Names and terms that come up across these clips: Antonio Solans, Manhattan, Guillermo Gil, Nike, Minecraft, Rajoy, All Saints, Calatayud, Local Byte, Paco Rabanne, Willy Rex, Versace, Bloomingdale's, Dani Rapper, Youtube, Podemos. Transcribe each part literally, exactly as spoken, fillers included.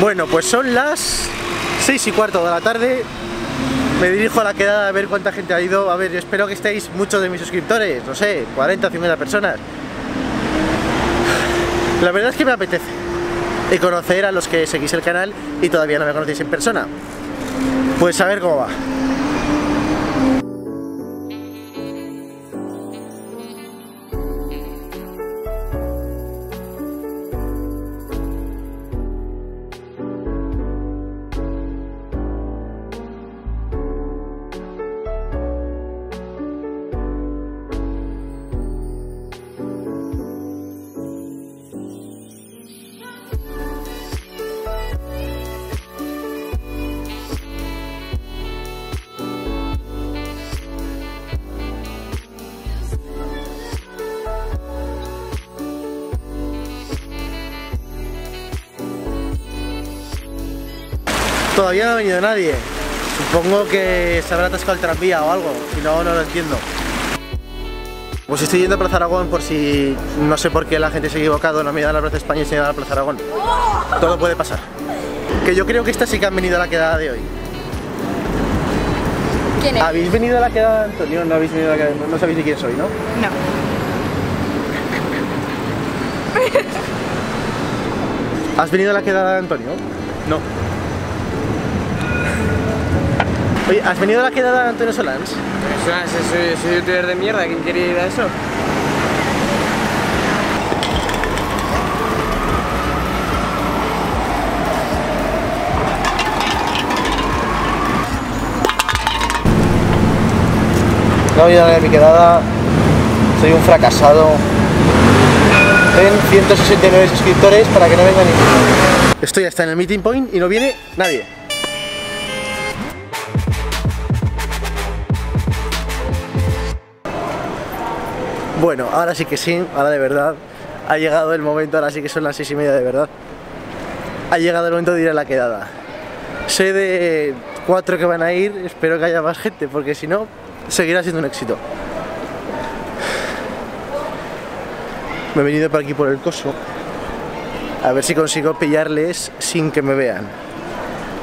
Bueno, pues son las seis y cuarto de la tarde. Me dirijo a la quedada a ver cuánta gente ha ido. A ver, yo espero que estéis muchos de mis suscriptores, no sé, cuarenta o cincuenta personas. La verdad es que me apetece y conocer a los que seguís el canal y todavía no me conocéis en persona. Pues a ver cómo va. Todavía no ha venido nadie, supongo que se habrá atascado el tranvía o algo, si no, no lo entiendo. Pues estoy yendo a Plaza Aragón por si, no sé por qué la gente se ha equivocado, no me da la Plaza España y se me da la Plaza Aragón. Todo puede pasar. Que yo creo que estas sí que han venido a la quedada de hoy. ¿Quién es? ¿Habéis venido a la quedada de Antonio? No habéis venido a la quedada, no sabéis ni quién soy, ¿no? No. ¿Has venido a la quedada de Antonio? No. Oye, ¿has venido a la quedada de Antonio Solans? Solans, soy, soy youtuber de mierda, ¿quién quiere ir a eso? No voy a dar a mi quedada, soy un fracasado. Ten ciento sesenta y nueve suscriptores para que no venga ninguno. Estoy hasta en el meeting point y no viene nadie. Bueno, ahora sí que sí, ahora de verdad ha llegado el momento, ahora sí que son las seis y media de verdad. Ha llegado el momento de ir a la quedada. Sé de cuatro que van a ir, espero que haya más gente, porque si no, seguirá siendo un éxito. Me he venido por aquí por el coso, a ver si consigo pillarles sin que me vean.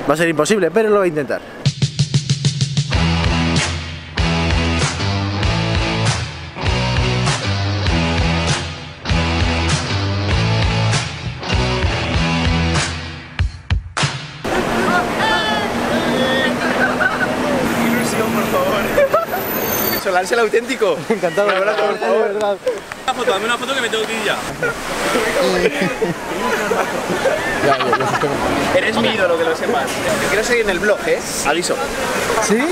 Va a ser imposible, pero lo voy a intentar. Solans el auténtico. Encantado, de verdad, por favor. De verdad. Una foto, dame una foto que me tengo que ir ya. Eres mi ídolo, que lo sepas. Te quiero seguir en el blog, ¿eh? Aviso. ¿Sí? Sí.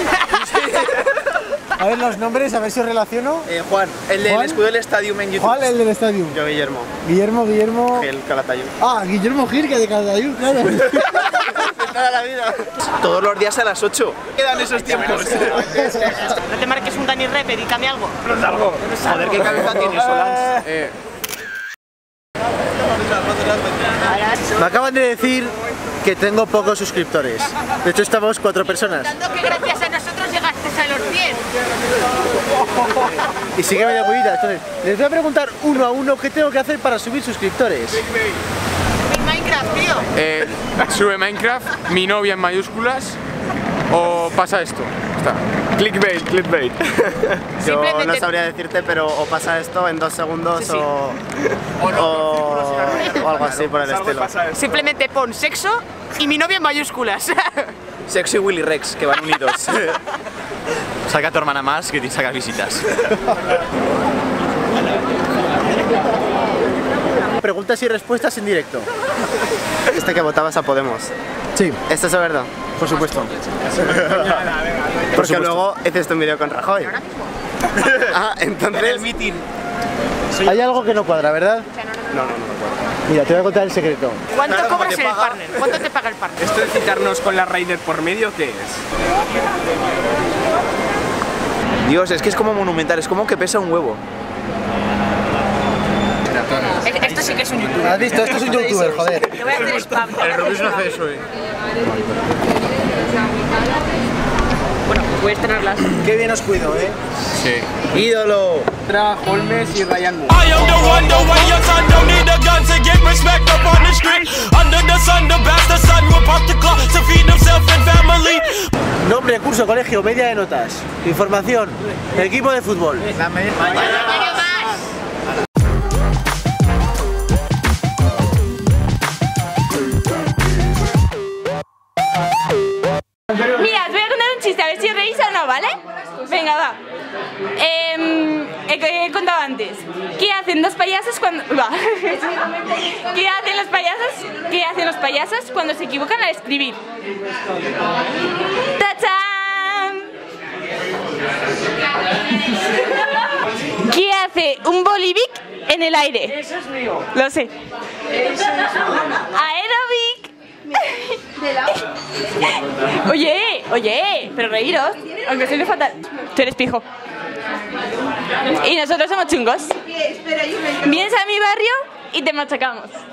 A ver los nombres, a ver si os relaciono. Eh, Juan, el del escudo del Stadium en YouTube. ¿Cuál el del Stadium? Yo, Guillermo. Guillermo, Guillermo... Gil, Calatayud. Ah, Guillermo Gil, que de Calatayud, claro. Toda la vida. Todos los días a las ocho. Quedan esos tiempos. No te marques un Dani Rapper y cambia algo. No salgo. Joder, qué cabeza tienes, Solans. Eh. Me acaban de decir que tengo pocos suscriptores. De hecho, estamos cuatro personas. Tanto que gracias a nosotros llegaste a los cien. Y sí que me da bullita. Entonces, les voy a preguntar uno a uno qué tengo que hacer para subir suscriptores. Minecraft, tío. Eh, sube Minecraft, mi novia en mayúsculas o pasa esto. Está. Clickbait, clickbait. Yo no sabría decirte, pero o pasa esto en dos segundos sí, sí. O, o, no, o, o algo así por el estilo. Simplemente pon sexo y mi novia en mayúsculas. Sexo y Willy Rex, que van unidos. Saca a tu hermana más que te saca visitas. Preguntas y respuestas en directo. Este que votabas a Podemos. Sí. ¿Esto es verdad? Por supuesto. Porque por supuesto. Luego haces un vídeo con Rajoy. Ah, entonces... En el meeting. Hay algo que no cuadra, ¿verdad? No, no, no, no cuadra. Mira, te voy a contar el secreto. ¿Cuánto claro, cobras en el partner? ¿Cuánto te paga el partner? ¿Esto de citarnos con la Raider por medio qué es? Dios, es que es como monumental, es como que pesa un huevo. Esto sí que es un youtuber. ¿Has visto? Esto es un youtuber, joder. Te voy a hacer spam. El Robis no hace eso hoy. Bueno, pues voy a estrenarlas. Qué bien os cuido, ¿eh? Sí. Ídolo. Tra, Holmes y Ryan Moore. I am the one, the way your son don't need a gun to get respect up on the street. Under the sun, the best, the sun. recurso, colegio, media de notas. Información, el equipo de fútbol. La media. Mira, os voy a contar un chiste, a ver si os reís o no, ¿vale? Venga, va. Eh, he contado antes. ¿Qué hacen los payasos cuando... Va. ¿Qué hacen los payasos? ¿Qué hacen los payasos cuando se equivocan al escribir? ¡Tachán! ¿Qué hace un bolivic en el aire? Eso es mío. Lo sé. Aerobic. Oye, oye, pero reíros, aunque soy de fatal. Tú eres pijo. Y nosotros somos chungos. Vienes a mi barrio y te machacamos.